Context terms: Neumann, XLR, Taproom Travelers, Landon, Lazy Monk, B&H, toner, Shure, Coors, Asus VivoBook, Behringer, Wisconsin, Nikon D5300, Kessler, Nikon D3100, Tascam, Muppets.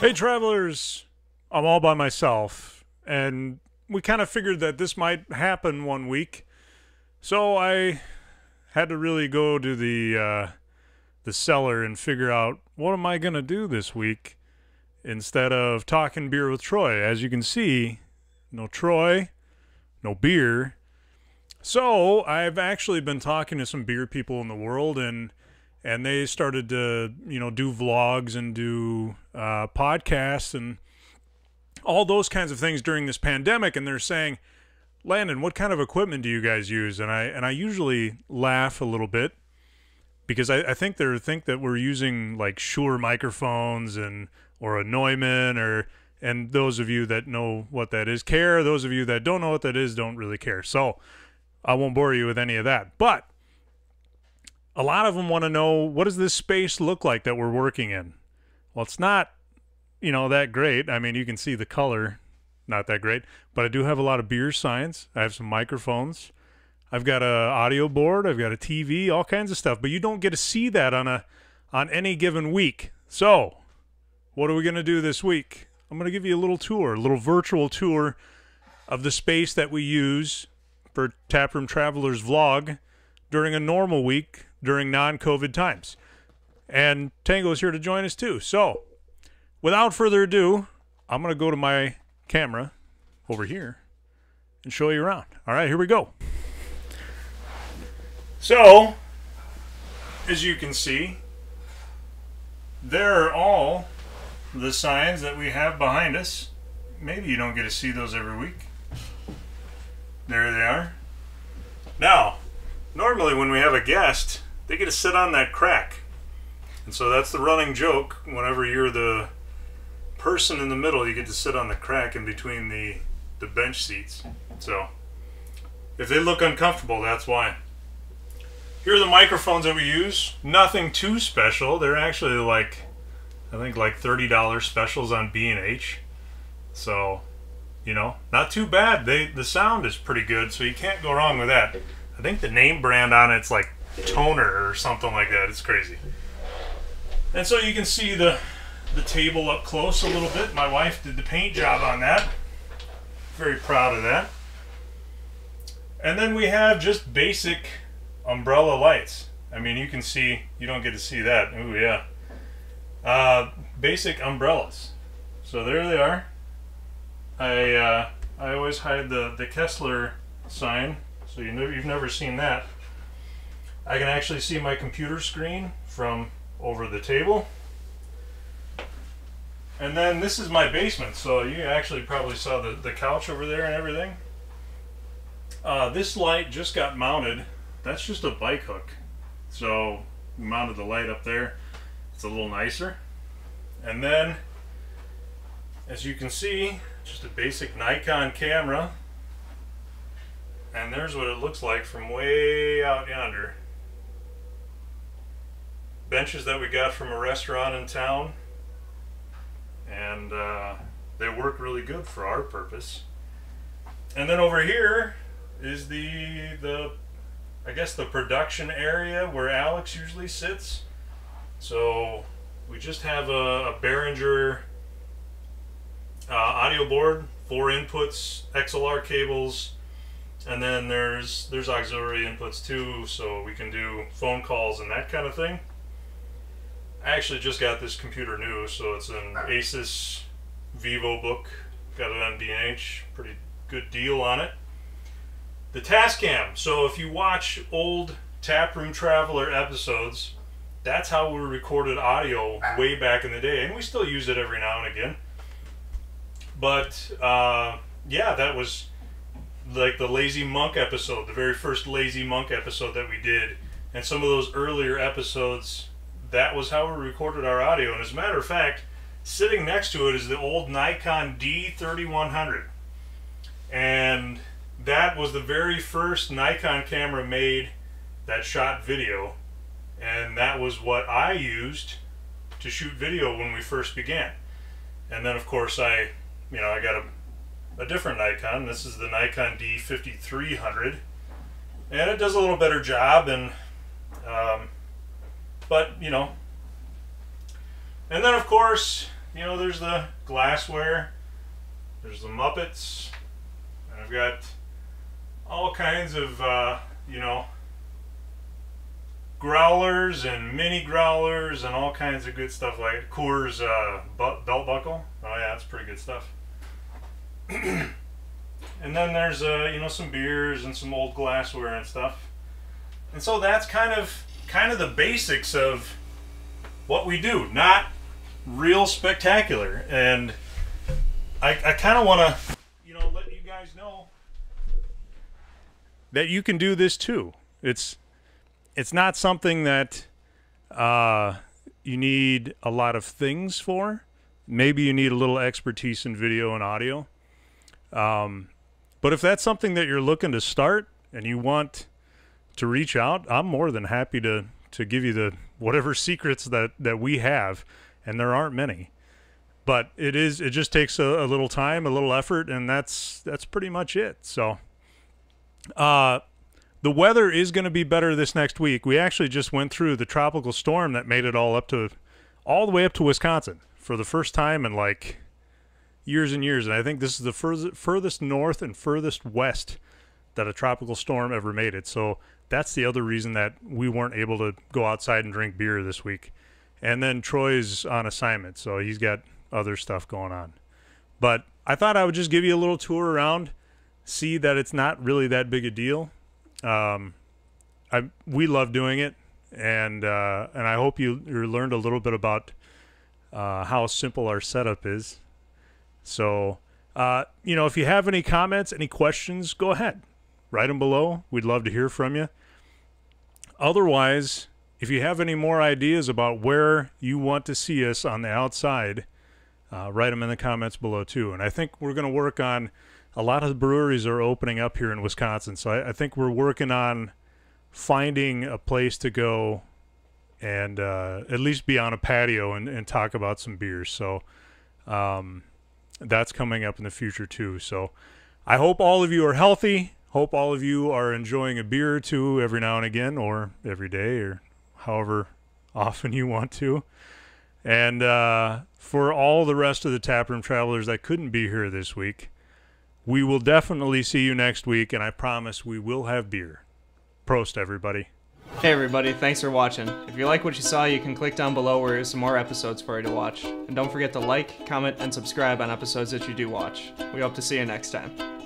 Hey travelers, I'm all by myself, and we kind of figured that this might happen one week, so I had to really go to the cellar and figure out what am I gonna do this week instead of talking beer with Troy. As you can see, no Troy, no beer. So I've actually been talking to some beer people in the world, and they started to, you know, do vlogs and do podcasts and all those kinds of things during this pandemic. And they're saying, Landon, what kind of equipment do you guys use? And I usually laugh a little bit because I think they think that we're using like Shure microphones or a Neumann, and those of you that know what that is care. Those of you that don't know what that is don't really care. So I won't bore you with any of that. But a lot of them want to know, what does this space look like that we're working in? Well, it's not, you know, that great. I mean, you can see the color, not that great. But I do have a lot of beer science. I have some microphones. I've got an audio board. I've got a TV, all kinds of stuff. But you don't get to see that on any given week. So what are we going to do this week? I'm going to give you a little tour, a little virtual tour of the space that we use for Taproom Travelers vlog during a normal week, during non-COVID times. And Tango is here to join us too. So without further ado, I'm going to go to my camera over here and show you around. All right, here we go. So as you can see, there are all the signs that we have behind us. Maybe you don't get to see those every week. There they are. Now, normally when we have a guest, they get to sit on that crack. And so that's the running joke. Whenever you're the person in the middle, you get to sit on the crack in between the bench seats. So if they look uncomfortable, that's why. Here are the microphones that we use. Nothing too special. They're actually like, I think like $30 specials on B&H. So, you know, not too bad. The sound is pretty good, so you can't go wrong with that. I think the name brand on it's like Toner or something like that. It's crazy. And so you can see the table up close a little bit. My wife did the paint job on that. Very proud of that. And then we have just basic umbrella lights. I mean, you can see, you don't get to see that. Ooh, yeah. Basic umbrellas. So there they are. I always hide the Kessler sign. So you've never seen that. I can actually see my computer screen from over the table. And then this is my basement, so you actually probably saw the couch over there and everything. This light just got mounted. That's just a bike hook. So we mounted the light up there. It's a little nicer. And then, as you can see, just a basic Nikon camera. And there's what it looks like from way out yonder. Benches that we got from a restaurant in town. And they work really good for our purpose. And then over here is the I guess the production area where Alex usually sits. So we just have a Behringer audio board, 4 inputs, XLR cables, and then there's auxiliary inputs too, so we can do phone calls and that kind of thing. I actually just got this computer new, so it's an Asus VivoBook. Got it on B&H, pretty good deal on it. The Tascam. So if you watch old Taproom Traveler episodes, that's how we recorded audio way back in the day, and we still use it every now and again. But yeah, that was like the Lazy Monk episode, the very first Lazy Monk episode that we did, and some of those earlier episodes, that was how we recorded our audio. And as a matter of fact, sitting next to it is the old Nikon D3100, and that was the very first Nikon camera made that shot video, and that was what I used to shoot video when we first began. And then of course I got a different Nikon. This is the Nikon D5300, and it does a little better job, and but you know. And then of course you know, there's the glassware, there's the Muppets, and I've got all kinds of, you know, growlers and mini growlers and all kinds of good stuff like Coors belt buckle. Oh yeah, that's pretty good stuff. And then there's, you know, some beers and some old glassware and stuff. And so that's kind of the basics of what we do. Not real spectacular. And I kind of want to, you know, let you guys know that you can do this too. It's not something that you need a lot of things for. Maybe you need a little expertise in video and audio. But if that's something that you're looking to start and you want to reach out, I'm more than happy to give you the whatever secrets that we have, and there aren't many. But it just takes a little time, a little effort, and that's pretty much it. So the weather is going to be better this next week. We actually just went through the tropical storm that made it all the way up to Wisconsin for the first time in like years and years. And I think this is the furthest north and furthest west that a tropical storm ever made it. So that's the other reason that we weren't able to go outside and drink beer this week. And then Troy's on assignment, so he's got other stuff going on. But I thought I would just give you a little tour around, see that it's not really that big a deal. We love doing it, and I hope you learned a little bit about how simple our setup is. So you know, if you have any comments, any questions, go ahead, write them below. We'd love to hear from you. Otherwise, if you have any more ideas about where you want to see us on the outside, write them in the comments below too. And I think we're going to work on a lot of breweries are opening up here in Wisconsin, so I think we're working on finding a place to go and at least be on a patio and talk about some beers. So that's coming up in the future too. So I hope all of you are healthy. Hope all of you are enjoying a beer or two every now and again, or every day, or however often you want to. And for all the rest of the Taproom Travelers that couldn't be here this week, we will definitely see you next week, and I promise we will have beer. Prost, everybody. Hey, everybody. Thanks for watching. If you like what you saw, you can click down below where there's some more episodes for you to watch. And don't forget to like, comment, and subscribe on episodes that you do watch. We hope to see you next time.